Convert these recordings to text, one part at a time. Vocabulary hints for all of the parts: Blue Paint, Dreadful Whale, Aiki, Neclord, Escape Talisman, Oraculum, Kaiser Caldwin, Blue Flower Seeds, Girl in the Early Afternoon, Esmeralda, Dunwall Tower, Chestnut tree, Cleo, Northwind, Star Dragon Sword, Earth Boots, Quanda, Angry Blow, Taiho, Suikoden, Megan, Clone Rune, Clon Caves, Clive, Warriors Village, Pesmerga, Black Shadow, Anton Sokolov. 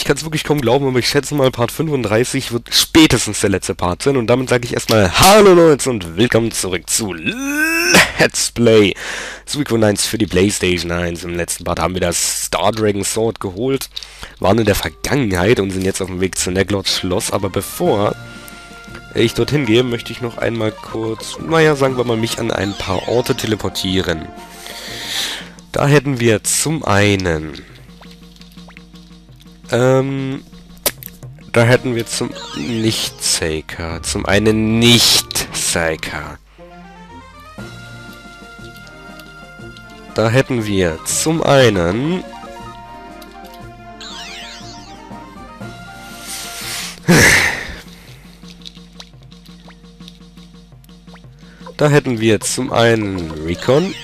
Ich kann es wirklich kaum glauben, aber ich schätze mal, Part 35 wird spätestens der letzte Part sein. Und damit sage ich erstmal hallo Leute und willkommen zurück zu Let's Play Suikoden 1 für die Playstation 1. Im letzten Part haben wir das Star Dragon Sword geholt, waren in der Vergangenheit und sind jetzt auf dem Weg zu Neclords Schloss. Aber bevor ich dorthin gehe, möchte ich noch einmal kurz, naja, sagen wir mal, mich an ein paar Orte teleportieren. Da hätten wir zum einen... da hätten wir zum Nicht-Zeika. Zum einen Nicht-Zeika. Da hätten wir zum einen... Da hätten wir zum einen Recon.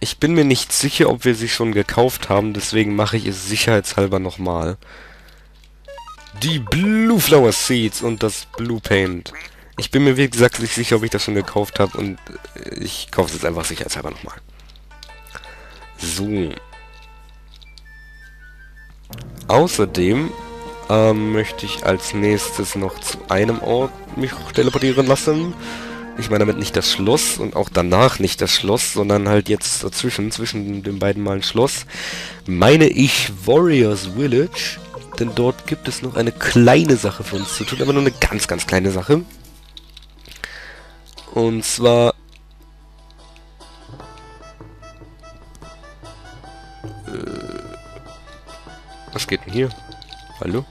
Ich bin mir nicht sicher, ob wir sie schon gekauft haben, deswegen mache ich es sicherheitshalber nochmal. Die Blue Flower Seeds und das Blue Paint. Ich bin mir wie gesagt nicht sicher, ob ich das schon gekauft habe und ich kaufe es jetzt einfach sicherheitshalber nochmal. So. Außerdem möchte ich als nächstes noch zu einem Ort mich teleportieren lassen. Ich meine damit nicht das Schloss und auch danach nicht das Schloss, sondern halt jetzt dazwischen, zwischen den beiden Malen Schloss, meine ich Warriors Village, denn dort gibt es noch eine kleine Sache für uns zu tun, aber nur eine ganz, ganz kleine Sache. Und zwar... was geht denn hier? Hallo?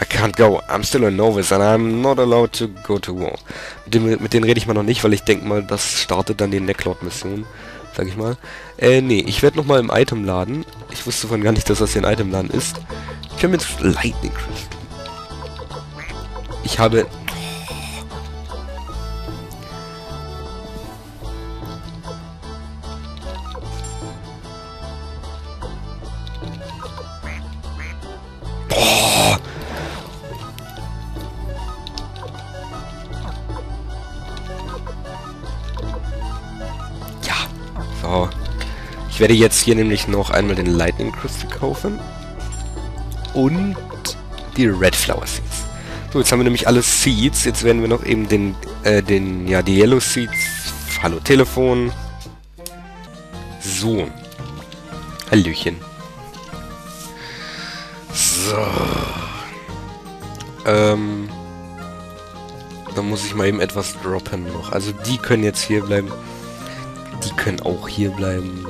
I can't go. I'm still a novice and I'm not allowed to go to war. Mit denen rede ich mal noch nicht, weil ich denke mal, das startet dann die Neclord-Mission, sag ich mal. Nee, ich werde nochmal im Itemladen. Ich wusste von gar nicht, dass das hier ein Itemladen ist. Ich habe jetzt Lightning Crystal. Ich habe... Ich werde jetzt hier nämlich noch einmal den Lightning Crystal kaufen und die Red Flower Seeds. So, jetzt haben wir nämlich alle Seeds. Jetzt werden wir noch eben die Yellow Seeds. Hallo Telefon. So. Hallöchen. So. Da muss ich mal eben etwas droppen noch. Also die können jetzt hier bleiben. Die können auch hier bleiben.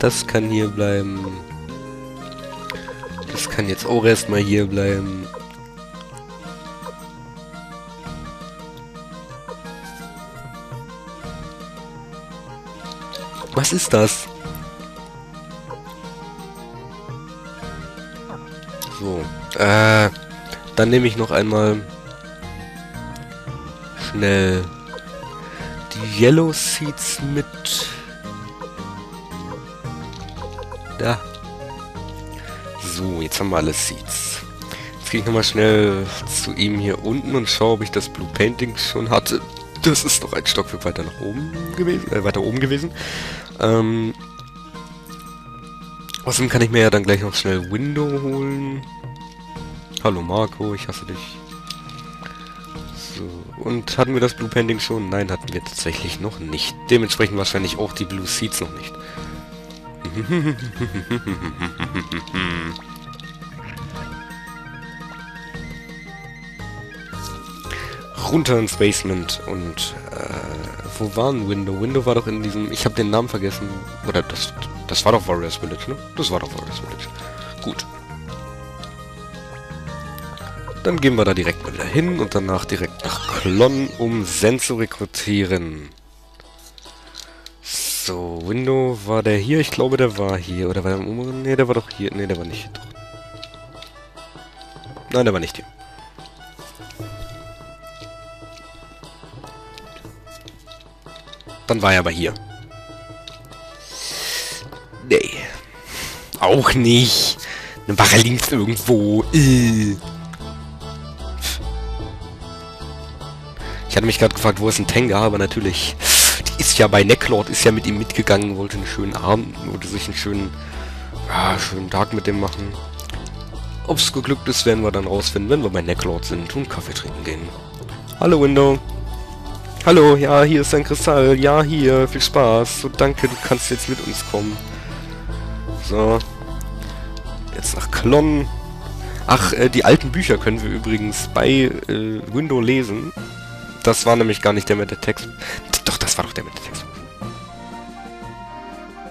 Das kann hier bleiben. Das kann jetzt auch erstmal hier bleiben. Was ist das? So. Dann nehme ich noch einmal schnell die Yellow Seeds mit. Da. So, jetzt haben wir alle Seeds. Jetzt gehe ich nochmal schnell zu ihm hier unten und schaue, ob ich das Blue Painting schon hatte. Das ist noch ein Stockwerk weiter nach oben gewesen, außerdem kann ich mir ja dann gleich noch schnell Window holen. Hallo Marco, ich hasse dich. So, und hatten wir das Blue Painting schon? Nein, hatten wir tatsächlich noch nicht. Dementsprechend wahrscheinlich auch die Blue Seeds noch nicht. Runter ins Basement und wo war ein Window? Window war doch in diesem... Ich habe den Namen vergessen. Oder das war doch Warriors Village, ne? Das war doch Warriors Village. Gut. Dann gehen wir da direkt mal wieder hin und danach direkt nach Clon, um Zen zu rekrutieren. So, Window, war der hier? Ich glaube, der war hier. Oder war der im Umriss? Ne, der war doch hier. Ne, der war nicht hier. Nein, der war nicht hier. Dann war er aber hier. Nee. Auch nicht. Dann war er links irgendwo. Ich hatte mich gerade gefragt, wo ist ein Tengaar, aber natürlich... ist ja bei Neclord, ist ja mit ihm mitgegangen, wollte einen schönen Abend, wollte sich einen schönen, ja, schönen Tag mit dem machen. Ob es geglückt ist, werden wir dann rausfinden, wenn wir bei Neclord sind und Kaffee trinken gehen. Hallo Window. Hallo, ja, hier ist ein Kristall. Ja, hier, viel Spaß. So, danke, du kannst jetzt mit uns kommen. So. Jetzt nach Clon. Ach, die alten Bücher können wir übrigens bei Window lesen. Das war nämlich gar nicht der mit der Text. Doch, das war doch der mit der Textbox.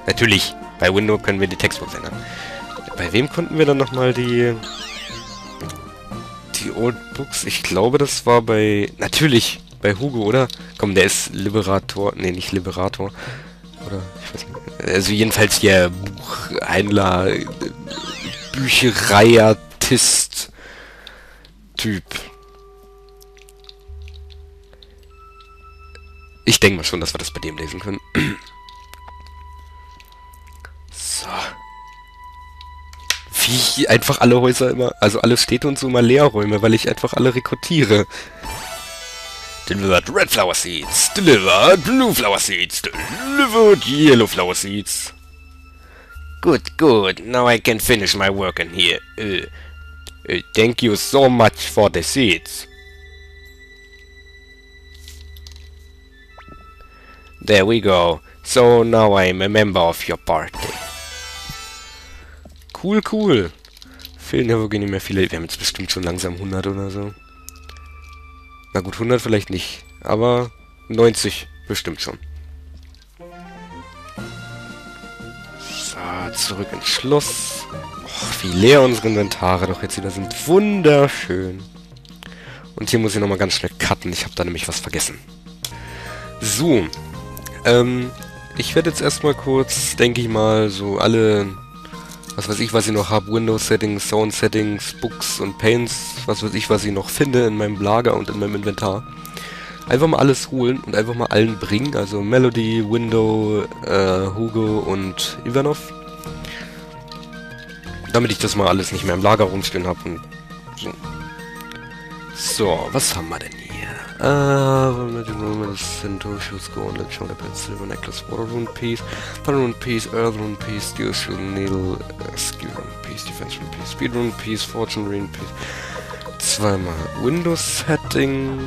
Natürlich, bei Window können wir die Textbox ändern. Bei wem konnten wir dann nochmal die Old Books? Ich glaube, das war bei... Natürlich, bei Hugo, oder? Komm, der ist Liberator. Ne, nicht Liberator. Oder? Ich weiß nicht. Also jedenfalls der Buchhändler, Büchereiartist Typ. Ich denke mal schon, dass wir das bei dem lesen können. So. Wie ich einfach alle Häuser immer, also alle Städte und so immer leer räume, weil ich einfach alle rekrutiere. Delivered Red Flower Seeds, Delivered Blue Flower Seeds, Delivered Yellow Flower Seeds. Good, good, now I can finish my work in here. Thank you so much for the seeds. There we go. So now I'm a member of your party. Cool, cool. Fehlen ja wirklich nicht mehr viele. Wir haben jetzt bestimmt schon langsam 100 oder so. Na gut, 100 vielleicht nicht. Aber 90 bestimmt schon. So, zurück ins Schloss. Och, wie leer unsere Inventare doch jetzt wieder sind. Wunderschön. Und hier muss ich nochmal ganz schnell cutten. Ich habe da nämlich was vergessen. So. Ich werde jetzt erstmal kurz, denke ich mal, so alle, was weiß ich, was ich noch habe, Windows-Settings, Sound-Settings, Books und Paints, was weiß ich, was ich noch finde in meinem Lager und in meinem Inventar. Einfach mal alles holen und einfach mal allen bringen, also Melody, Window, Hugo und Ivanov. Damit ich das mal alles nicht mehr im Lager rumstehen habe und so. So, was haben wir denn hier? Mit dem Moment ist Cento, Shoes, Gauntlet, Shoulder Pad, Silver Necklace, Water Rune Piece, Thunder Rune Piece, Earth Rune Piece, Steel Shield, Needle, Skill Rune Piece, Defense Rune Piece, Speed Rune Piece, Fortune Rune Piece, zweimal Windows Setting,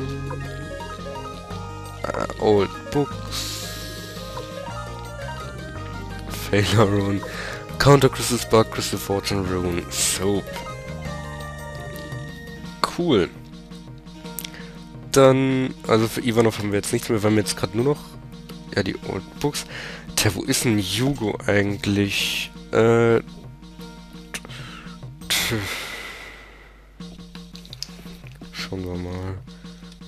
Old Books, Failure Rune, Counter Crystal Spark, Crystal Fortune Rune, Soap. Cool. Dann, also für Ivanov haben wir jetzt nichts mehr, weil wir jetzt gerade nur noch, ja, die Old Books. Tja, wo ist denn Hugo eigentlich? Schauen wir mal.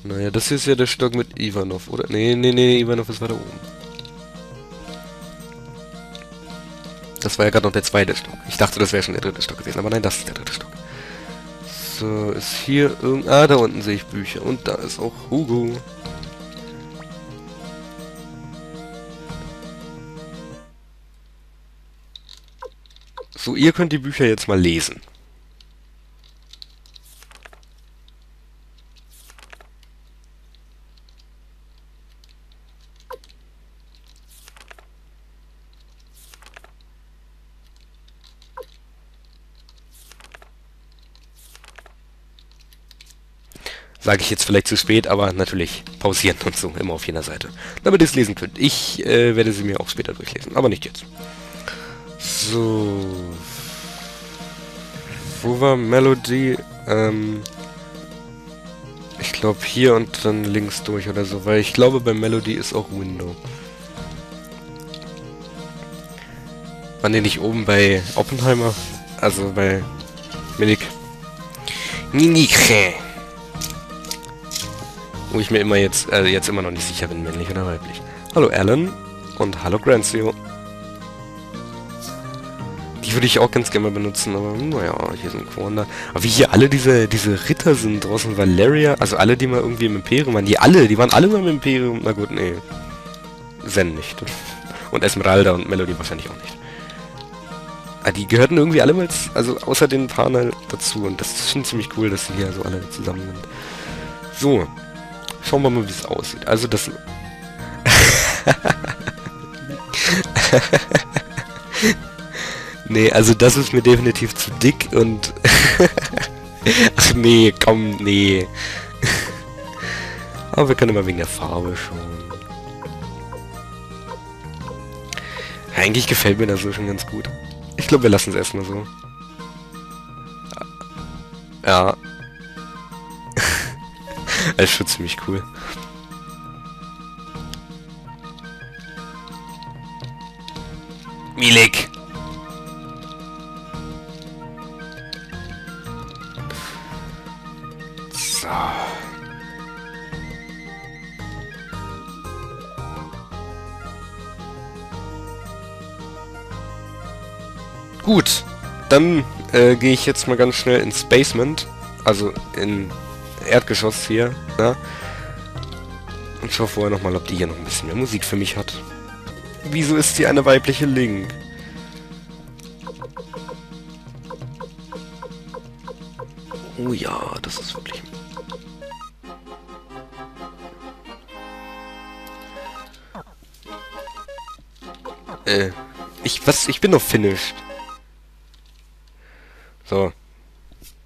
Naja, das hier ist ja der Stock mit Ivanov, oder? Nee, nee, nee, Ivanov ist weiter oben. Das war ja gerade noch der zweite Stock. Ich dachte, das wäre schon der dritte Stock gewesen, aber nein, das ist der dritte Stock. So, ist hier irgend... Ah, da unten sehe ich Bücher. Und da ist auch Hugo. So, ihr könnt die Bücher jetzt mal lesen. Sage ich jetzt vielleicht zu spät, aber natürlich pausieren und so, immer auf jener Seite. Damit ihr es lesen könnt. Ich werde sie mir auch später durchlesen, aber nicht jetzt. So. Wo war Melody? Ich glaube hier und dann links durch oder so, weil ich glaube bei Melody ist auch Window. Waren die nicht oben bei Oppenheimer? Also bei Minik. Minike. Wo ich mir immer jetzt, jetzt immer noch nicht sicher bin, männlich oder weiblich. Hallo Alan und hallo Grancio. Die würde ich auch ganz gerne mal benutzen, aber naja, hier sind Quanda. Aber wie hier alle diese Ritter sind draußen, Valeria, also alle, die mal irgendwie im Imperium waren, die waren alle mal im Imperium, na gut, nee. Zen nicht. Und Esmeralda und Melody wahrscheinlich auch nicht. Ah, die gehörten irgendwie alle mal, also außer den Paaren halt dazu und das ist schon ziemlich cool, dass sie hier so alle zusammen sind. So. Schauen wir mal, wie es aussieht. Also das... Nee, also das ist mir definitiv zu dick und... Ach nee, komm, nee. Aber wir können immer wegen der Farbe schon. Eigentlich gefällt mir das so schon ganz gut. Ich glaube, wir lassen es erstmal so. Ja. Das ist schon ziemlich cool. Milik! So. Gut, dann gehe ich jetzt mal ganz schnell ins Basement, also in Erdgeschoss hier, ne? Und schaue vorher nochmal, ob die hier noch ein bisschen mehr Musik für mich hat. Wieso ist sie eine weibliche Link? Oh ja, das ist wirklich... Ich bin noch finished. So.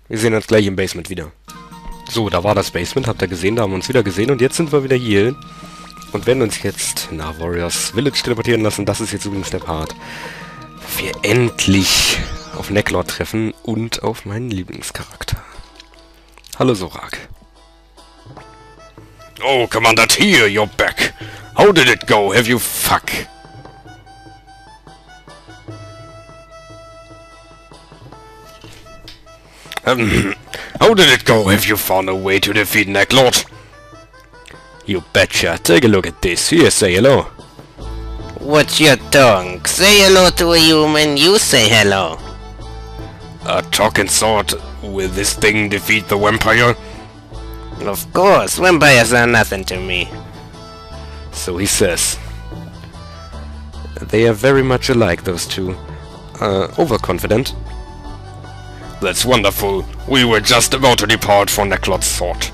Wir sehen uns gleich im Basement wieder. So, da war das Basement, habt ihr gesehen, da haben wir uns wieder gesehen und jetzt sind wir wieder hier. Und werden uns jetzt nach Warriors Village teleportieren lassen. Das ist jetzt übrigens der Part, wo wir endlich auf Neclord treffen und auf meinen Lieblingscharakter. Hallo Zorak. Oh, Commander Tyr, you're back. How did it go? Have you fuck? How did it go? Have you found a way to defeat Neclord? You betcha. Take a look at this. Here, say hello. What's your tongue? Say hello to a human, you say hello. A talking sword. Will this thing defeat the vampire? Of course, vampires are nothing to me. So he says. They are very much alike, those two. Overconfident. That's wonderful. We were just about to depart from Neclord's sword.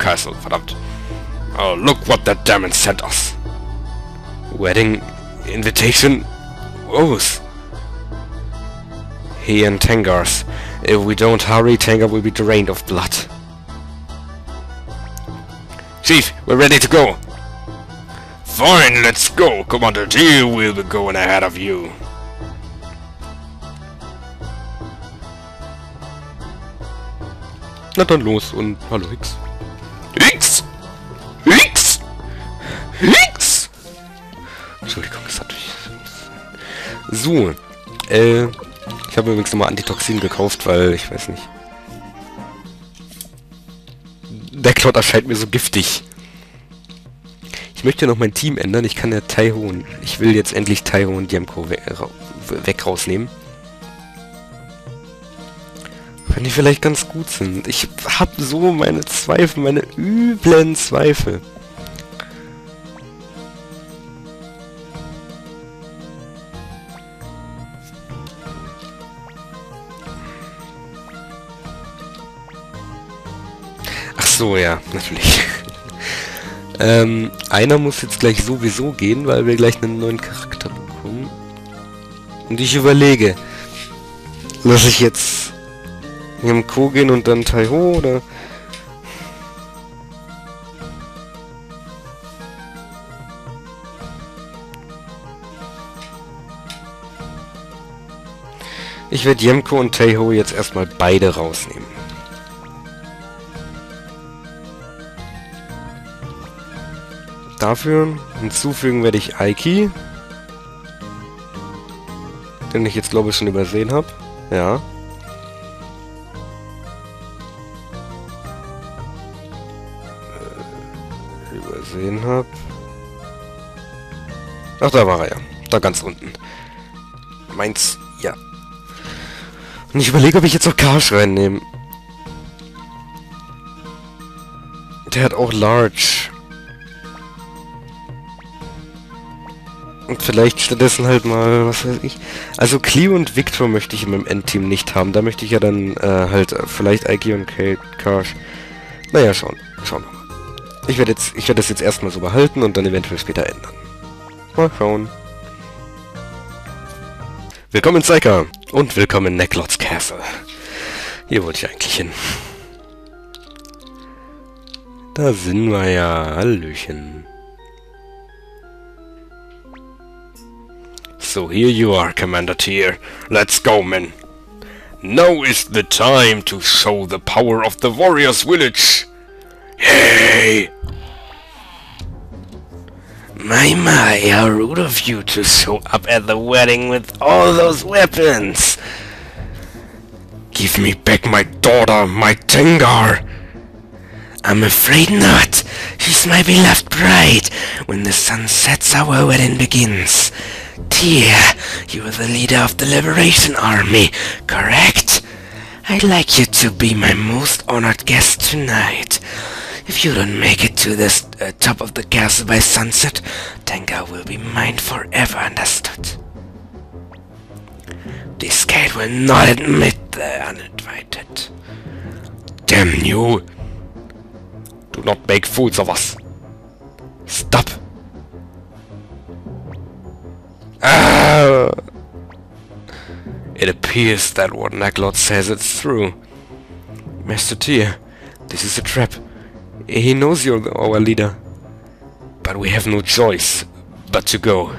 Castle, verdammt. Oh, look what that demon sent us. Wedding... invitation... oath. He and Tengaar's. If we don't hurry, Tengaar will be drained of blood. Chief, we're ready to go. Fine, let's go. Commander T will be going ahead of you. Na dann los und hallo Hicks. Hicks! Hicks! Hicks! Entschuldigung, das hat mich... So, ich habe übrigens nochmal Antitoxin gekauft, weil, ich weiß nicht... Der Cloud erscheint mir so giftig. Ich möchte noch mein Team ändern, ich kann ja Taiho und... Ich will jetzt endlich Taiho und Jemko weg rausnehmen. Wenn die vielleicht ganz gut sind. Ich hab so meine Zweifel, meine üblen Zweifel. Ach so, ja, natürlich. Einer muss jetzt gleich sowieso gehen, weil wir gleich einen neuen Charakter bekommen. Und ich überlege, dass ich jetzt... Jemko gehen und dann Taiho, oder? Ich werde Jemko und Taiho jetzt erstmal beide rausnehmen. Dafür hinzufügen werde ich Aiki. Den ich jetzt glaube ich schon übersehen habe. Ja. Habe. Ach, da war er ja. Da ganz unten. Meins, ja. Und ich überlege, ob ich jetzt auch Karsch reinnehme. Der hat auch Large. Und vielleicht stattdessen halt mal, was weiß ich. Also Cleo und Victor möchte ich in meinem Endteam nicht haben. Da möchte ich ja dann halt vielleicht Aiki und Kate, Karsch. Naja, schauen wir mal. Ich werde das jetzt erstmal so behalten und dann eventuell später ändern. Mal schauen. Willkommen in Zeika und willkommen in Neclords Castle. Hier wollte ich eigentlich hin. Da sind wir ja. Hallöchen. So, here you are, Commander Tyr. Let's go, men. Now is the time to show the power of the Warriors Village. Hey! My, how rude of you to show up at the wedding with all those weapons! Give me back my daughter, my Tengaar! I'm afraid not! She's my beloved bride! When the sun sets, our wedding begins! Tyr, you are the leader of the Liberation Army, correct? I'd like you to be my most honored guest tonight. If you don't make it to the top of the castle by sunset, Tengaar will be mine forever, understood? This gate will not admit the uninvited. Damn you! Do not make fools of us! Stop! Ah! It appears that what Neclord says is true. Master Tyr, this is a trap. He knows you're our leader. But we have no choice but to go.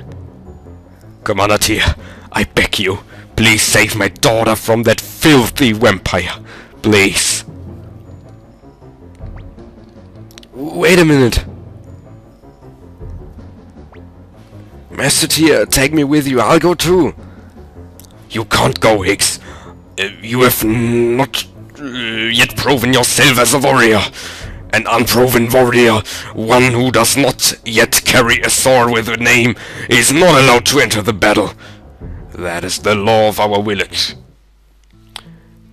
Commander Tyr, I beg you, please save my daughter from that filthy vampire. Please. Wait a minute. Master Tyr, take me with you. I'll go too. You can't go, Hicks. You have not yet proven yourself as a warrior. An unproven warrior, one who does not yet carry a sword with a name, is not allowed to enter the battle. That is the law of our village.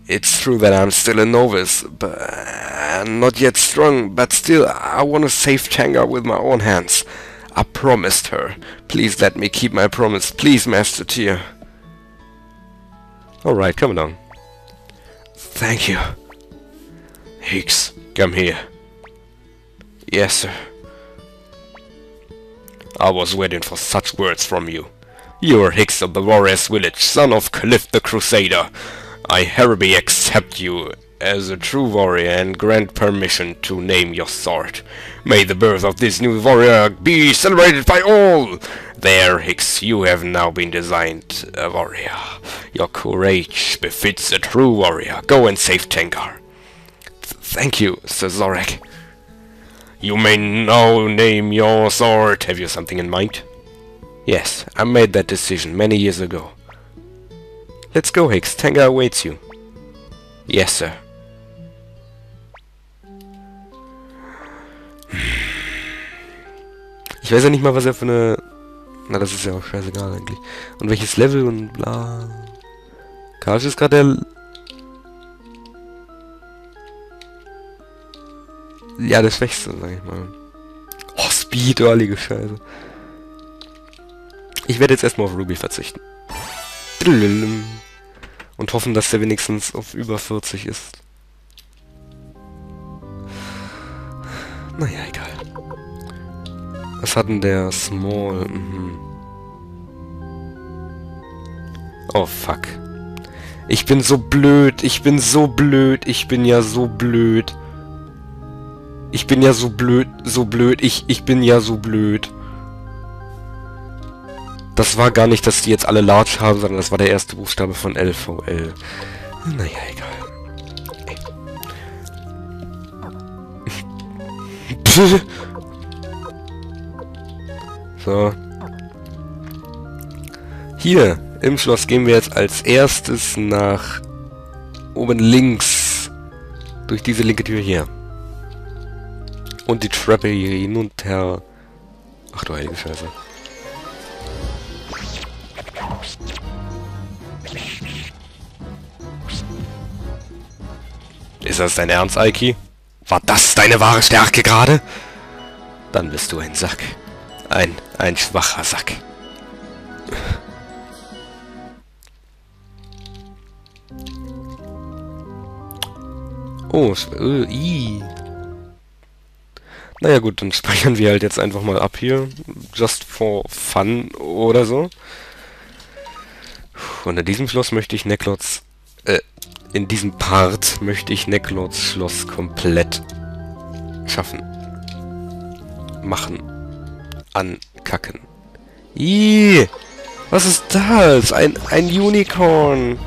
It's true that I'm still a novice, but not yet strong, but still I want to save Tengaar with my own hands. I promised her. Please let me keep my promise. Please, Master Tyr. Alright, come along. Thank you. Hicks, come here. Yes, sir. I was waiting for such words from you. You are Hicks of the Warriors Village, son of Cliff the Crusader. I hereby accept you as a true warrior and grant permission to name your sword. May the birth of this new warrior be celebrated by all! There, Hicks, you have now been designed a warrior. Your courage befits a true warrior. Go and save Tengaar. Thank you, Sir Zorak. You may now name your sword. Have you something in mind? Yes, I made that decision many years ago. Let's go, Hicks. Tengaar awaits you. Yes, sir. Ich weiß ja nicht mal, was er für eine... Na, das ist ja auch scheißegal eigentlich. Und welches Level und bla... Karsch ist gerade der... Ja, der Schwächste, sag ich mal. Oh, Speed, oh, heilige Scheiße. Ich werde jetzt erstmal auf Ruby verzichten. Und hoffen, dass der wenigstens auf über 40 ist. Naja, egal. Was hat denn der Small? Mhm. Oh, fuck. Ich bin so blöd, ich bin so blöd, ich bin ja so blöd. Ich bin ja so blöd, ich bin ja so blöd. Das war gar nicht, dass die jetzt alle large haben, sondern das war der erste Buchstabe von LVL. Naja, egal. So. Hier, im Schloss gehen wir jetzt als erstes nach oben links. Durch diese linke Tür hier. Und die Treppe hier hinunter. Ach du heilige Scheiße. Ist das dein Ernst, Aiki? War das deine wahre Stärke gerade? Dann bist du ein Sack. Ein schwacher Sack. Oh, naja gut, dann speichern wir halt jetzt einfach mal ab hier. Just for fun oder so. auch. Und in diesem Schloss möchte ich Neclords... in diesem Part möchte ich Neclords Schloss komplett schaffen. Machen. Ankacken. Ihhh! Was ist das? Ein Unicorn!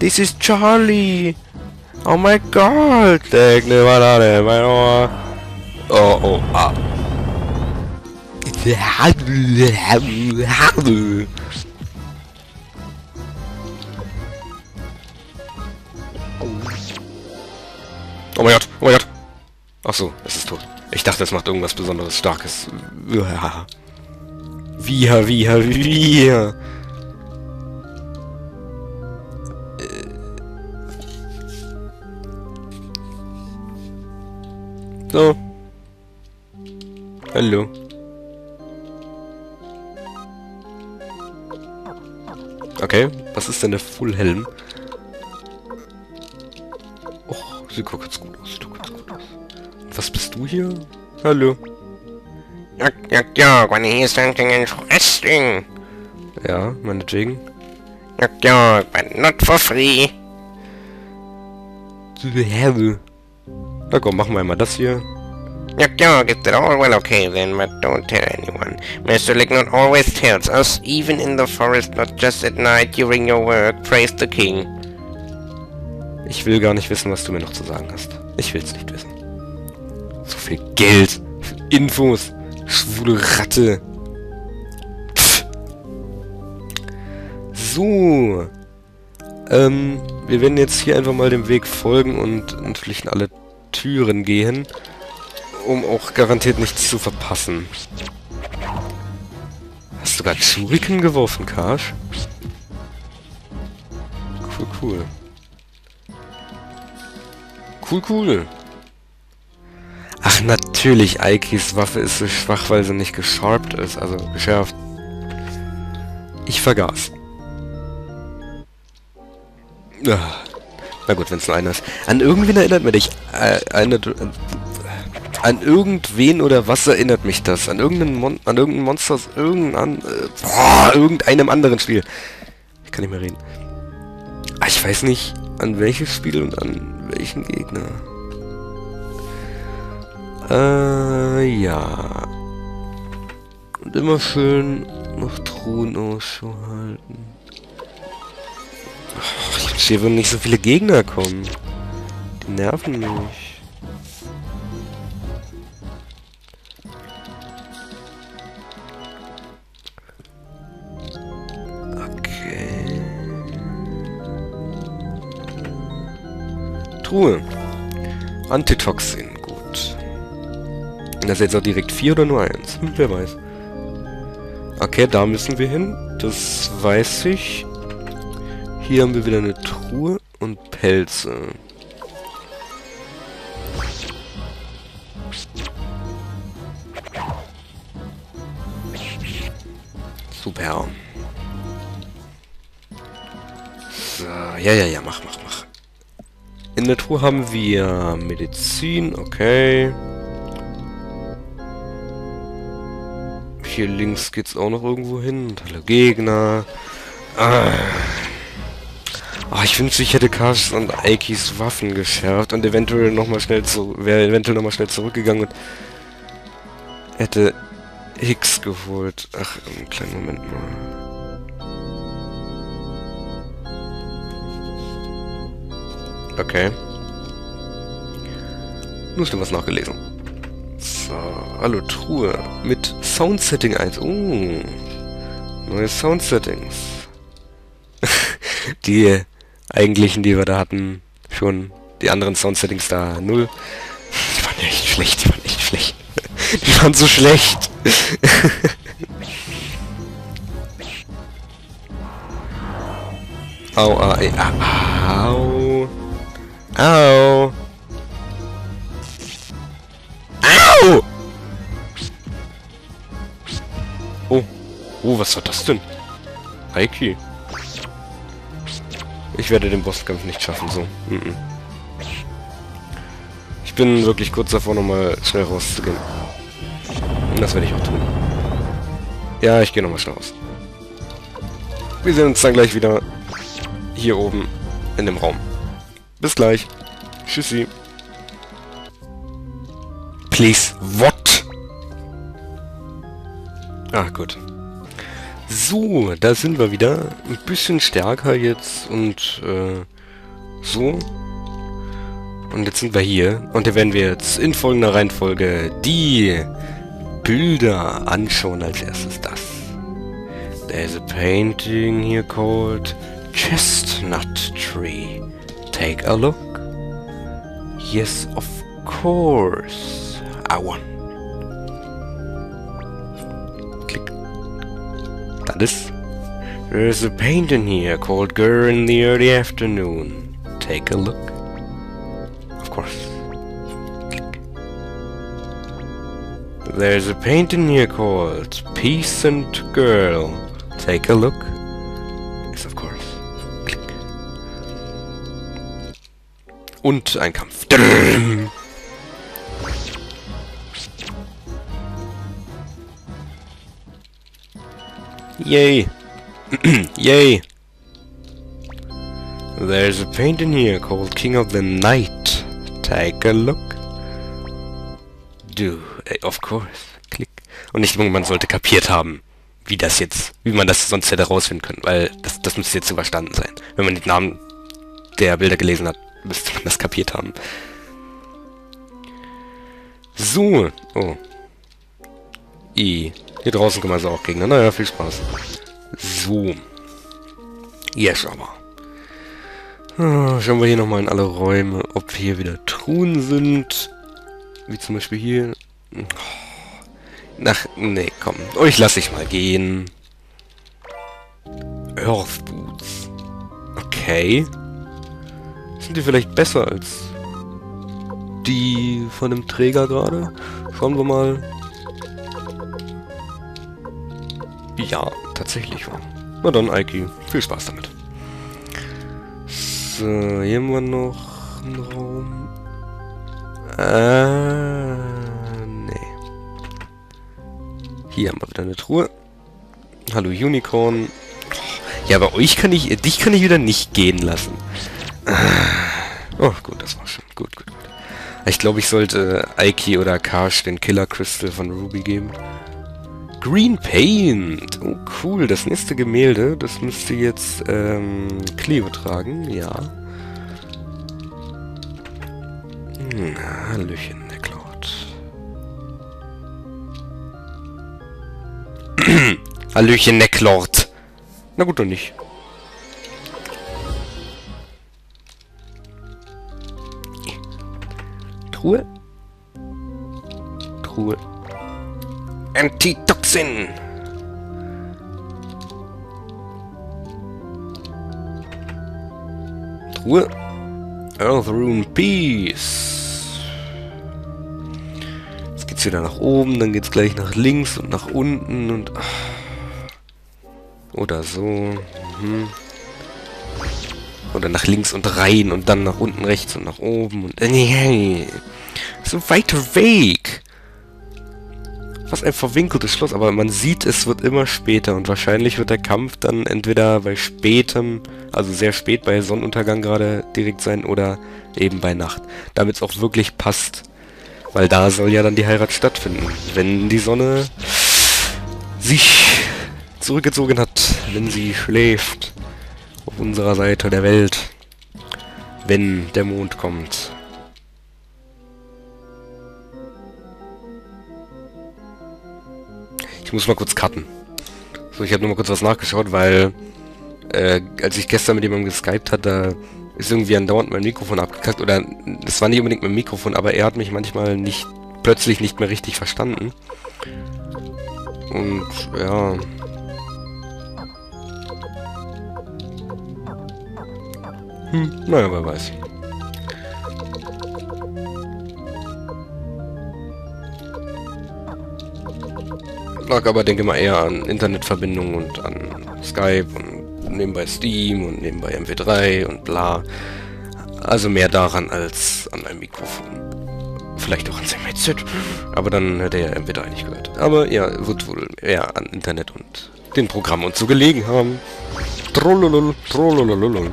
This is Charlie! Oh my god! Leck ne Banane, mein Ohr! Oh, oh, ah! Oh mein Gott, oh mein Gott! Achso, es ist tot. Ich dachte, es macht irgendwas besonderes Starkes. Wir. So. Hallo. Okay, was ist denn der Full Helm? Och, sie guckt jetzt gut aus, Und was bist du hier? Hallo. Ja, when he is something interesting. Ja, meinetwegen. Ja, but not for free. Na komm, machen wir mal das hier. Ja, it's all well okay then, but don't tell anyone. Mr. Lightning always tells us, even in the forest, not just at night, during your work, praise the king. Ich will gar nicht wissen, was du mir noch zu sagen hast. Ich will's nicht wissen. So viel Geld, Infos, schwule Ratte. Pff. So. Wir werden jetzt hier einfach mal dem Weg folgen und natürlich in alle Türen gehen, um auch garantiert nichts zu verpassen. Hast du gerade Shuriken geworfen, Karsch? Cool. Cool. Ach, natürlich, Aikis Waffe ist so schwach, weil sie nicht geschärft ist, also geschärft. Ich vergaß. Ach. Na gut, wenn es nur einer ist. An irgendwen erinnert mich dich. An irgendwen oder was erinnert mich das? An irgendein Monster aus irgendeinem anderen Spiel. Ich kann nicht mehr reden. Ah, ich weiß nicht, an welches Spiel und an welchen Gegner. Ja. Und immer schön nach Truhen Ausschau halten. Ach, ich verstehe, wenn nicht so viele Gegner kommen. Die nerven mich. Okay. Truhe. Antitoxin, gut. Das ist jetzt auch direkt 4 oder nur 1? Hm, wer weiß. Okay, da müssen wir hin. Das weiß ich. Hier haben wir wieder eine Truhe und Pelze. Super. So, ja, mach. In der Truhe haben wir Medizin, okay. Hier links geht's auch noch irgendwo hin. Und alle Gegner. Ah. Oh, ich wünschte, ich hätte Karschs und Aikis Waffen geschärft und eventuell nochmal schnell zurückgegangen und hätte Hicks geholt. Ach, einen kleinen Moment mal. Okay. Nur schnell was nachgelesen. So, hallo Truhe. Mit Soundsetting 1. Neue Soundsettings. Die eigentlichen, die wir da hatten, schon die anderen Sound-Settings da, 0. Die waren echt schlecht, Die waren so schlecht. Au! Oh, was war das denn? Aiki. Ich werde den Bosskampf nicht schaffen, so. Ich bin wirklich kurz davor, nochmal schnell rauszugehen. Und das werde ich auch tun. Ja, ich gehe nochmal schnell raus. Wir sehen uns dann gleich wieder. hier oben in dem Raum. Bis gleich. Tschüssi. Please, what? Ah, gut. So, da sind wir wieder. Ein bisschen stärker jetzt und so. Und jetzt sind wir hier. Und da werden wir jetzt in folgender Reihenfolge die Bilder anschauen. Als erstes das. There's a painting here called Chestnut Tree. Take a look. Yes, of course. I won. Klick. That is. There's a painting here called Girl in the Early Afternoon. Take a look. Of course. Click. There's a painting here called Peasant Girl. Take a look. Yes, of course. Click. Und ein Kampf. Yay. Yay. There's a painting here called King of the Night. Take a look. Do, of course. Klick. Und ich denke, man sollte kapiert haben, wie das jetzt, wie man das sonst hätte rausfinden können, weil das müsste jetzt überstanden sein. Wenn man den Namen der Bilder gelesen hat, müsste man das kapiert haben. So. Oh. I. Hier draußen können wir es auch gegen. Naja, viel Spaß. So. Yes, aber. Schauen wir hier nochmal in alle Räume, ob hier wieder Truhen sind. Wie zum Beispiel hier. Ach, nee, komm. Euch lasse ich mal gehen. Earth Boots. Okay. Sind die vielleicht besser als die von dem Träger gerade? Schauen wir mal. Ja, tatsächlich war. Na dann, Aiki. Viel Spaß damit. So, hier haben wir noch einen Raum. Nee. Hier haben wir wieder eine Truhe. Hallo Unicorn. Ja, aber euch kann ich, dich kann ich wieder nicht gehen lassen. Oh, gut, das war schon. Gut, gut, gut. Ich glaube, ich sollte Aiki oder Karsch den Killer Crystal von Ruby geben. Green Paint. Oh, cool. Das nächste Gemälde, das müsste jetzt Cleo tragen. Ja. Hallöchen, Neclord. Hallöchen, Neclord. Na gut, doch nicht. Truhe. Truhe. Antitoxin! Truhe. Earth Rune Peace. Jetzt geht's wieder nach oben, dann geht's gleich nach links und nach unten und. Oder so. Mhm. Oder nach links und rein und dann nach unten rechts und nach oben und. Nee. So weiter Weg! Ein verwinkeltes Schloss, aber man sieht, es wird immer später und wahrscheinlich wird der Kampf dann entweder bei spätem, also sehr spät bei Sonnenuntergang gerade direkt sein oder eben bei Nacht, damit es auch wirklich passt, weil da soll ja dann die Heirat stattfinden, wenn die Sonne sich zurückgezogen hat, wenn sie schläft auf unserer Seite der Welt, wenn der Mond kommt. Ich muss mal kurz cutten. So, ich habe nur mal kurz was nachgeschaut, weil als ich gestern mit jemandem geskypt hatte, ist irgendwie andauernd mein Mikrofon abgekackt. Oder es war nicht unbedingt mein Mikrofon, aber er hat mich manchmal nicht plötzlich nicht mehr richtig verstanden. Und ja. Naja, wer weiß. Lag aber, denke mal, eher an Internetverbindung und an Skype und nebenbei Steam und nebenbei MP3 und bla. Also mehr daran als an meinem Mikrofon. Vielleicht auch an seinem Headset, aber dann hätte er ja MP3 nicht gehört. Aber ja, wird wohl eher an Internet und den Programmen und so gelegen haben. Trollolol, trollololol.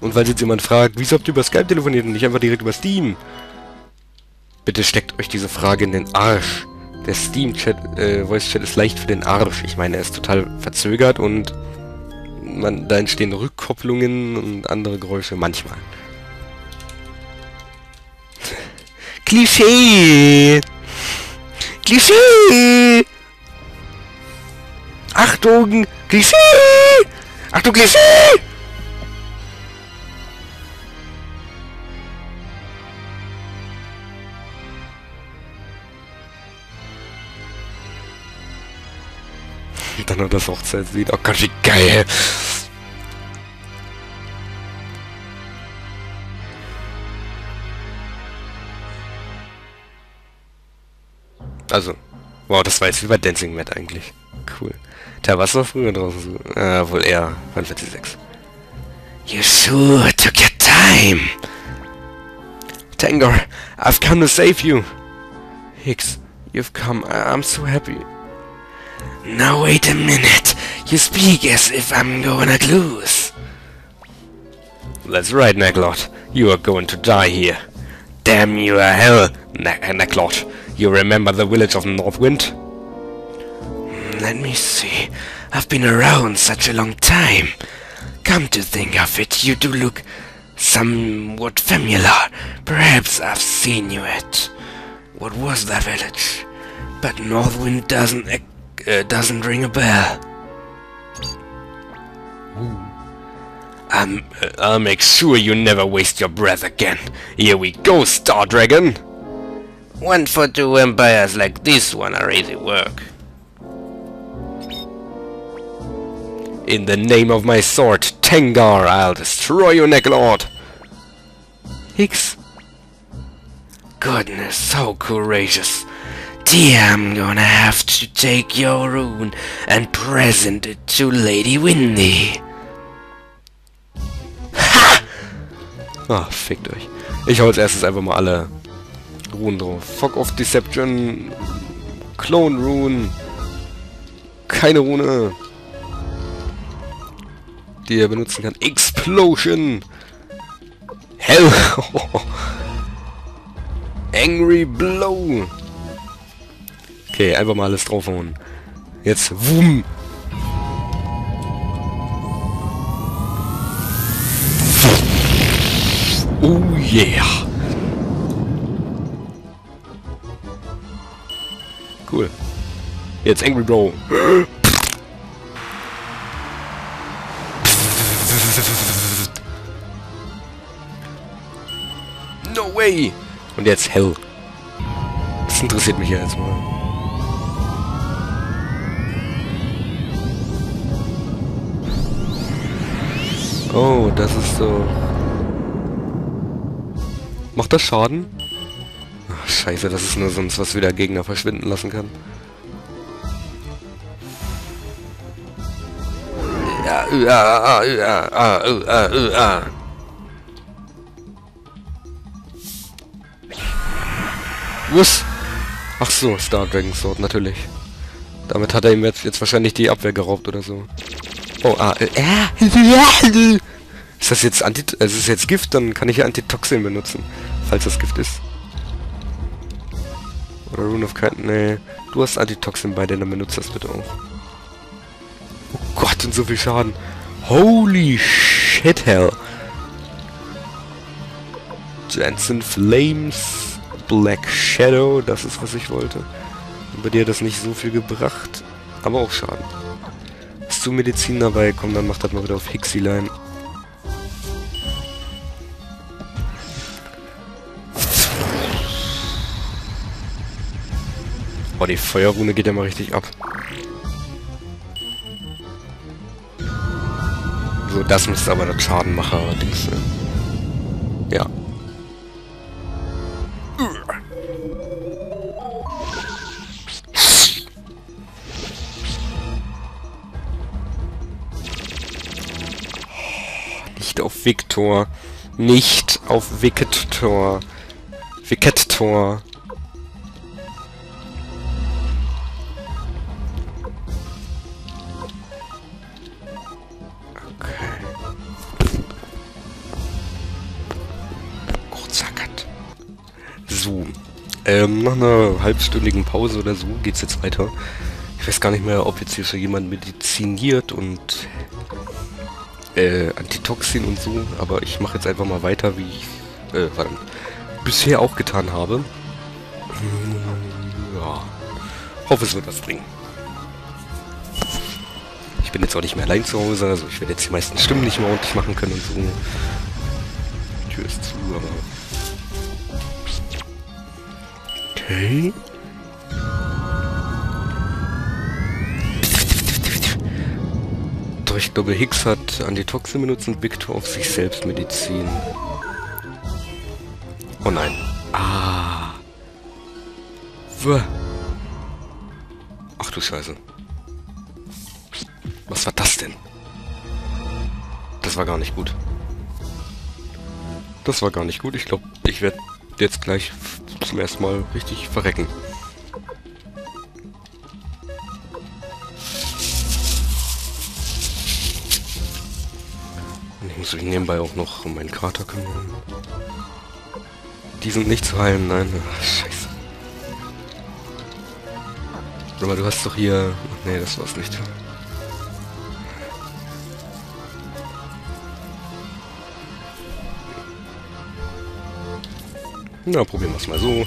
Und weil jetzt jemand fragt, wieso habt ihr über Skype telefoniert und nicht einfach direkt über Steam? Bitte steckt euch diese Frage in den Arsch. Der Steam-Chat, Voice-Chat ist leicht für den Arsch. Ich meine, er ist total verzögert und da entstehen Rückkopplungen und andere Geräusche manchmal. Klischee! Klischee! Achtung! Klischee! Achtung, Klischee! Dann noch das Hochzeitslied. Oh Gott, wie geil! Also, wow, das war jetzt wie bei Dancing Mad eigentlich. Cool. Da warst du noch früher draußen. Wohl eher. 46. You sure took your time! Tengaar, I've come to save you! Hicks, you've come. I'm so happy. Now wait a minute. You speak as if I'm gonna lose. That's right, Neclord. You are going to die here. Damn you a hell, Neclord. You remember the village of Northwind? Let me see. I've been around such a long time. Come to think of it, you do look somewhat familiar. Perhaps I've seen you at... what was that village? But Northwind doesn't ring a bell. Ooh. I'll make sure you never waste your breath again. Here we go, Star Dragon! One for two vampires like this one are easy work. In the name of my sword, Tengaar, I'll destroy you, Neclord! Hicks. Goodness, how courageous. Dear, I'm gonna have to take your rune and present it to Lady Windy. Ha! Ah, oh, fickt euch. Ich hau als erstes einfach mal alle Runen drauf. Fog of Deception, Clone Rune, keine Rune, die er benutzen kann. Explosion, Hell, Angry Blow. Okay, einfach mal alles draufhauen. Jetzt, wumm. Oh yeah. Cool. Jetzt Angry Blow. No way. Und jetzt Hell. Das interessiert mich ja jetzt mal. Oh, das ist so... Macht das Schaden? Ach, scheiße, das ist nur sonst was, wie der Gegner verschwinden lassen kann. Was? Ach so, Star Dragon Sword, natürlich. Damit hat er ihm jetzt wahrscheinlich die Abwehr geraubt oder so. Oh, Ist das jetzt ist jetzt Gift? Dann kann ich ja Antitoxin benutzen. Falls das Gift ist. Oder Rune of Kind. Nee. Du hast Antitoxin bei dir, dann benutzt das bitte auch. Oh Gott, und so viel Schaden. Holy shit, hell. Dance in Flames. Black Shadow. Das ist, was ich wollte. Und bei dir hat das nicht so viel gebracht. Aber auch Schaden. Hast du Medizin dabei? Komm, dann mach das mal wieder auf Hixi-Line. Oh, die Feuerrune geht ja mal richtig ab. So, das müsste aber das Schadenmacher-Dings sein. Ja. Nicht auf Victor. Nicht auf Wicket-Tor. Wicket-Tor. Nach einer halbstündigen Pause oder so geht's jetzt weiter. Ich weiß gar nicht mehr, ob jetzt hier schon jemand mediziniert und Antitoxin und so, aber ich mache jetzt einfach mal weiter, wie ich bisher auch getan habe. Ja. Hoffe, es wird was bringen. Ich bin jetzt auch nicht mehr allein zu Hause, also ich werde jetzt die meisten Stimmen nicht mehr ordentlich machen können und so. Die Tür ist zu, aber... Okay... Ich glaube, Hicks hat Antitoxin benutzt und Victor auf sich selbst Medizin. Oh nein. Ah. Ach du Scheiße. Was war das denn? Das war gar nicht gut. Das war gar nicht gut. Ich glaube, ich werde jetzt gleich zum ersten Mal richtig verrecken. Muss ich nebenbei auch noch um meinen Kater kümmern. Die sind nicht zu heilen, nein. Ach, scheiße. Aber du hast doch hier... Nee, das war's nicht. Na, probieren wir's mal so.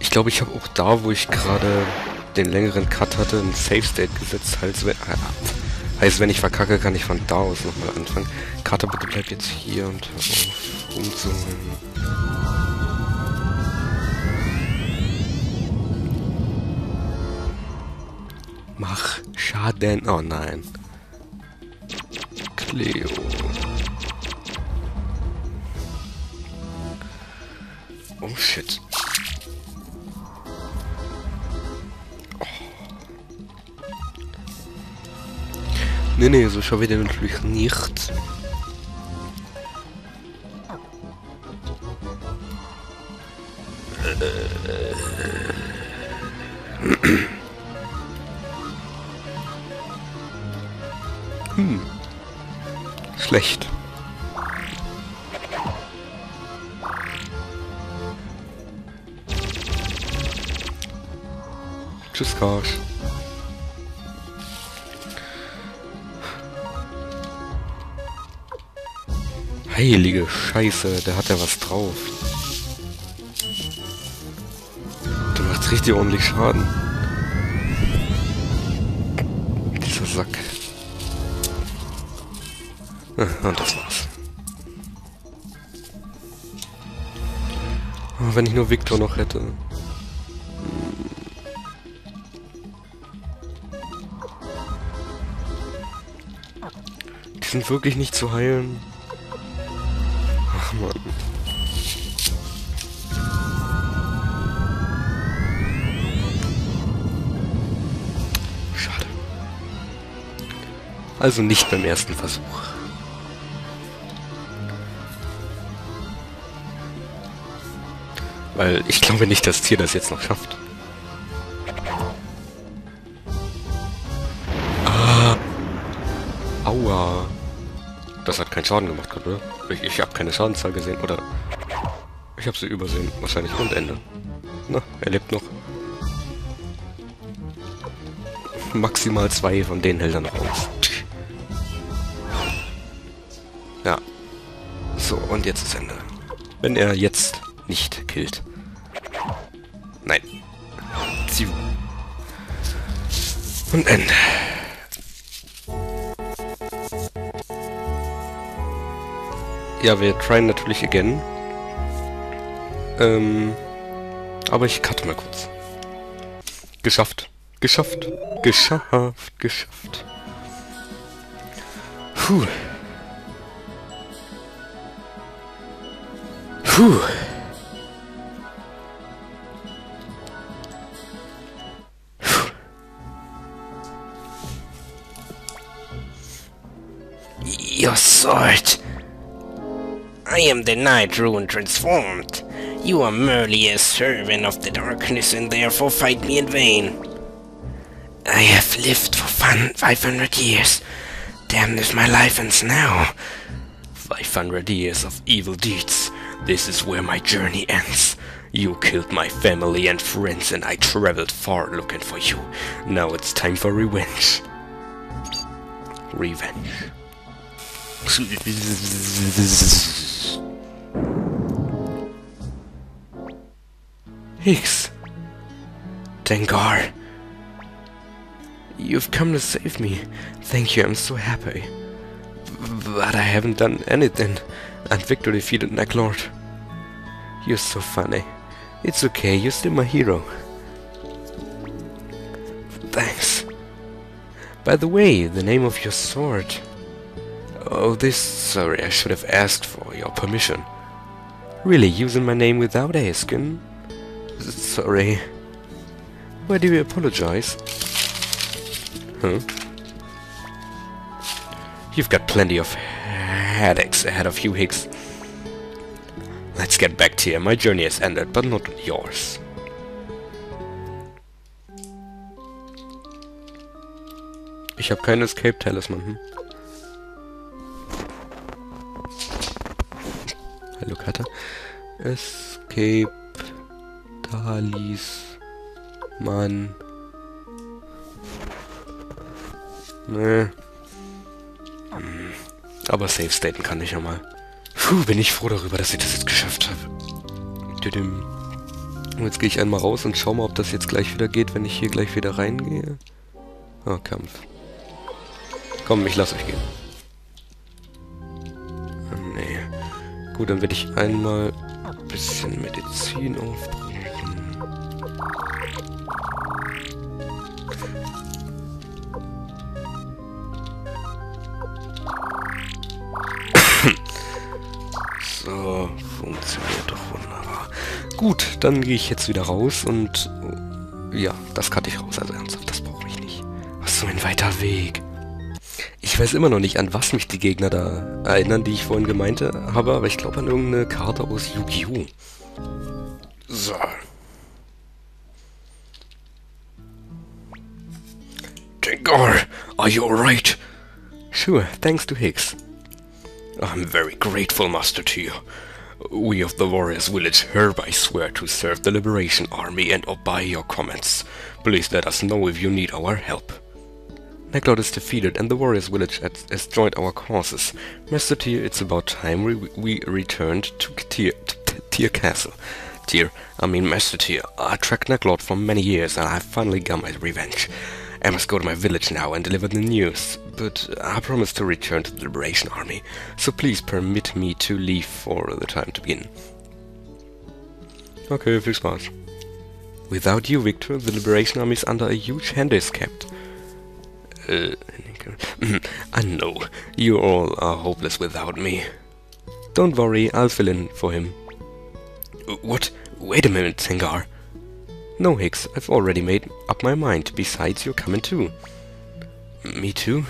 Ich glaube, ich habe auch da, wo ich gerade den längeren Cut hatte, einen Safe State gesetzt, heißt, wenn ich verkacke, kann ich von da aus nochmal anfangen. Karte, bitte bleibt jetzt hier und hör auf rumzuholen. Mach Schaden. Oh nein. Cleo. Oh shit. Nee, so schau wieder natürlich nicht. Schlecht. Tschüss, Karsch. Heilige Scheiße, der hat ja was drauf. Der macht richtig ordentlich Schaden. Dieser Sack. Ah, und das war's. Oh, wenn ich nur Victor noch hätte. Die sind wirklich nicht zu heilen. Ach man. Schade. Also nicht beim ersten Versuch. Weil ich glaube nicht, dass Tier das jetzt noch schafft. Ah. Aua. Das hat keinen Schaden gemacht, oder? Ich habe keine Schadenzahl gesehen, oder? Ich habe sie übersehen, wahrscheinlich. Und Ende. Na, er lebt noch. Maximal 2 von denen hält er noch aus. Ja. So, und jetzt ist Ende. Wenn er jetzt nicht killt. Nein. Und Ende. Ja, wir tryen natürlich again. Aber ich cutte mal kurz. Geschafft. Geschafft. Geschafft. Geschafft. Puh. Ihr seid... I am the Night Rune transformed. You are merely a servant of the darkness and therefore fight me in vain. I have lived for 500 years. Damned is my life ends now. 500 years of evil deeds. This is where my journey ends. You killed my family and friends, and I traveled far looking for you. Now it's time for revenge. Revenge. Hicks. Tengaar. You've come to save me. Thank you, I'm so happy. But I haven't done anything. And Victor defeated Neclord. You're so funny. It's okay, you're still my hero. Thanks. By the way, the name of your sword... Oh, this... Sorry, I should have asked for your permission. Really, using my name without asking? Sorry. Why do you apologize? Huh? You've got plenty of headaches ahead of you, Hicks. Let's get back to you. My journey has ended, but not yours. Ich habe keinen Escape Talisman. Hm? Hallo Karte. Escape Talisman. Nee. Aber Safe Staten kann ich ja mal. Puh, bin ich froh darüber, dass ich das jetzt geschafft habe. Und jetzt gehe ich einmal raus und schau mal, ob das jetzt gleich wieder geht, wenn ich hier gleich wieder reingehe. Oh, Kampf. Komm, ich lass euch gehen. Oh, nee. Gut, dann werde ich einmal ein bisschen Medizin aufbringen. So, funktioniert doch wunderbar. Gut, dann gehe ich jetzt wieder raus und... Ja, das cutte ich raus, also ernsthaft, das brauche ich nicht. Was für ein weiter Weg. Ich weiß immer noch nicht, an was mich die Gegner da erinnern, die ich vorhin gemeint habe, aber ich glaube an irgendeine Karte aus Yu-Gi-Oh! So. Tengaar, are you alright? Sure, thanks to Hicks. I'm very grateful, Master, to you. We of the Warriors Village hereby swear to serve the Liberation Army and obey your commands. Please let us know if you need our help. Neclord is defeated and the Warriors Village has joined our causes. Master Tyr, it's about time we returned to Tyr Castle. Master Tyr, I tracked Neclord for many years and I finally got my revenge. I must go to my village now and deliver the news, but I promise to return to the Liberation Army, so please permit me to leave for the time to begin. Okay, viel Spaß. Without you, Victor, the Liberation Army is under a huge handicap. I know, you all are hopeless without me. Don't worry, I'll fill in for him. What? Wait a minute, Tengaar. No, Hicks, I've already made up my mind. Besides, you're coming too. Me too?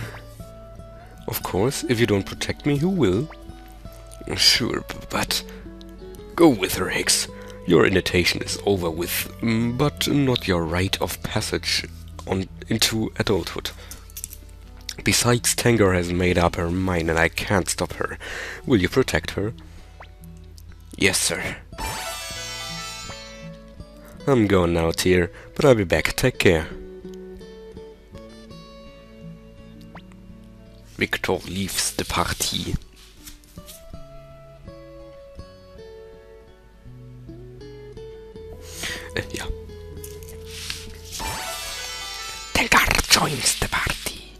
Of course, if you don't protect me, who will? Sure, but... Go with her, Hicks. Your invitation is over with, but not your rite of passage into adulthood. Besides, Tengaar has made up her mind and I can't stop her. Will you protect her? Yes, sir. I'm going now, Tyr, but I'll be back. Take care. Victor leaves the party. Ja. Tengaar joins the party.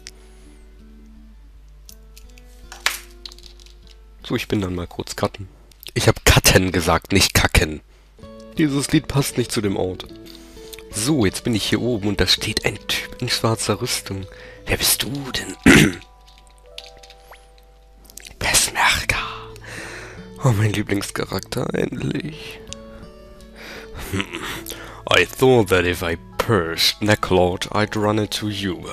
So, ich bin dann mal kurz cutten. Ich habe cutten gesagt, nicht kacken. Dieses Lied passt nicht zu dem Ort. So, jetzt bin ich hier oben und da steht ein Typ in schwarzer Rüstung. Wer bist du denn? Pesmerga. Oh, mein Lieblingscharakter, endlich. I thought that if I purged Neclord, I'd run into you.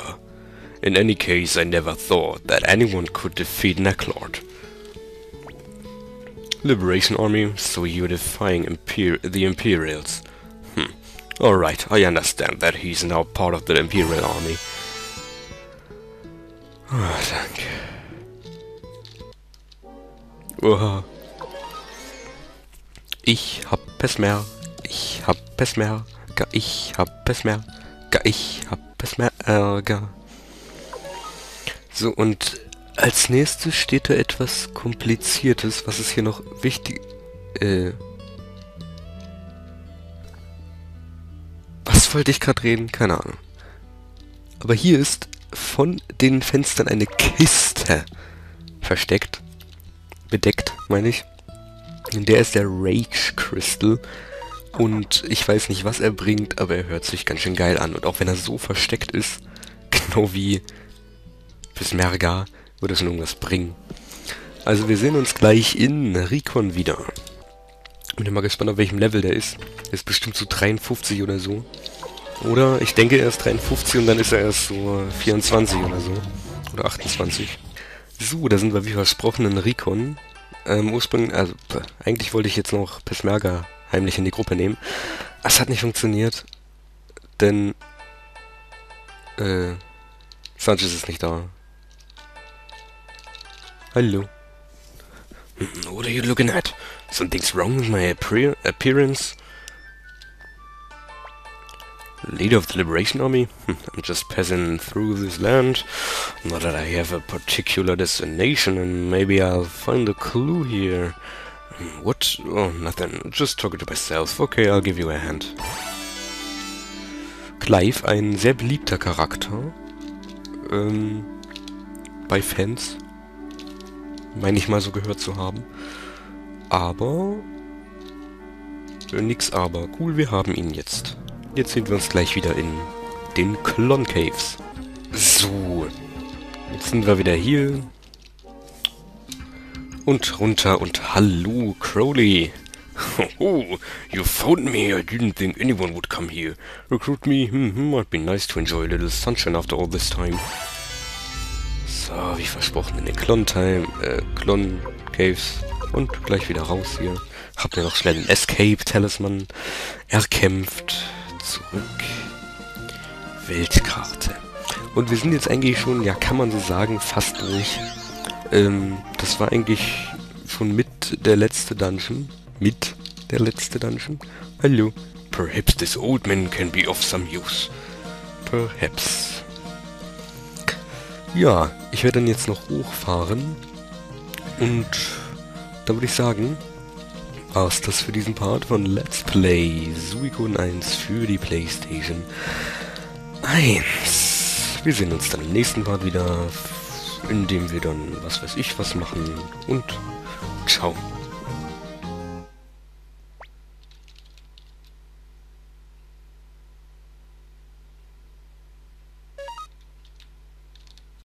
In any case, I never thought that anyone could defeat Neclord. Liberation Army, so you're defying the Imperials. Alright, I understand that he's now part of the Imperial Army. Oh, danke. Oha. Ich hab Pesmerga, ich hab Pesmerga, ich hab Pesmerga, ich hab Pesmerga. So, und als nächstes steht da etwas Kompliziertes, was ist hier noch wichtig... Was wollte ich gerade reden? Keine Ahnung. Aber hier ist von den Fenstern eine Kiste versteckt. Bedeckt, meine ich. In der ist der Rage Crystal. Und ich weiß nicht, was er bringt, aber er hört sich ganz schön geil an. Und auch wenn er so versteckt ist, genau wie Pesmerga, würde es nun irgendwas bringen. Also wir sehen uns gleich in Rikon wieder. Bin mal gespannt, auf welchem Level der ist. Der ist bestimmt so 53 oder so. Oder ich denke, er ist 53 und dann ist er erst so 24 oder so. Oder 28. So, da sind wir wie versprochen in Rikon. Ursprünglich, also eigentlich wollte ich jetzt noch Pesmerga heimlich in die Gruppe nehmen. Das hat nicht funktioniert, denn Sanchez ist nicht da. Hallo. What are you looking at? Something's wrong with my appearance? Leader of the Liberation Army? I'm just passing through this land. Not that I have a particular destination, and maybe I'll find a clue here. What? Oh, nothing. Just talking to myself. Okay, I'll give you a hand. Clive, ein sehr beliebter Charakter. Bei Fans. Meine ich mal so gehört zu haben. Aber... nix aber. Cool, wir haben ihn jetzt. Jetzt sehen wir uns gleich wieder in den Clon Caves. So. Jetzt sind wir wieder hier. Und runter und hallo, Crowley. Oh, you found me. I didn't think anyone would come here. Recruit me. Might be nice to enjoy a little sunshine after all this time. So, wie versprochen in den Clon Caves. Und gleich wieder raus hier. Hab mir noch schnell einen Escape-Talisman erkämpft. Zurück. Weltkarte. Und wir sind jetzt eigentlich schon, ja, kann man so sagen, fast durch. Das war eigentlich schon mit der letzte Dungeon. Mit der letzte Dungeon. Hallo. Perhaps this old man can be of some use. Perhaps. Ja, ich werde dann jetzt noch hochfahren. Und dann würde ich sagen, war es das für diesen Part von Let's Play Suikoden 1 für die Playstation 1. Wir sehen uns dann im nächsten Part wieder, indem wir dann was weiß ich was machen. Und ciao.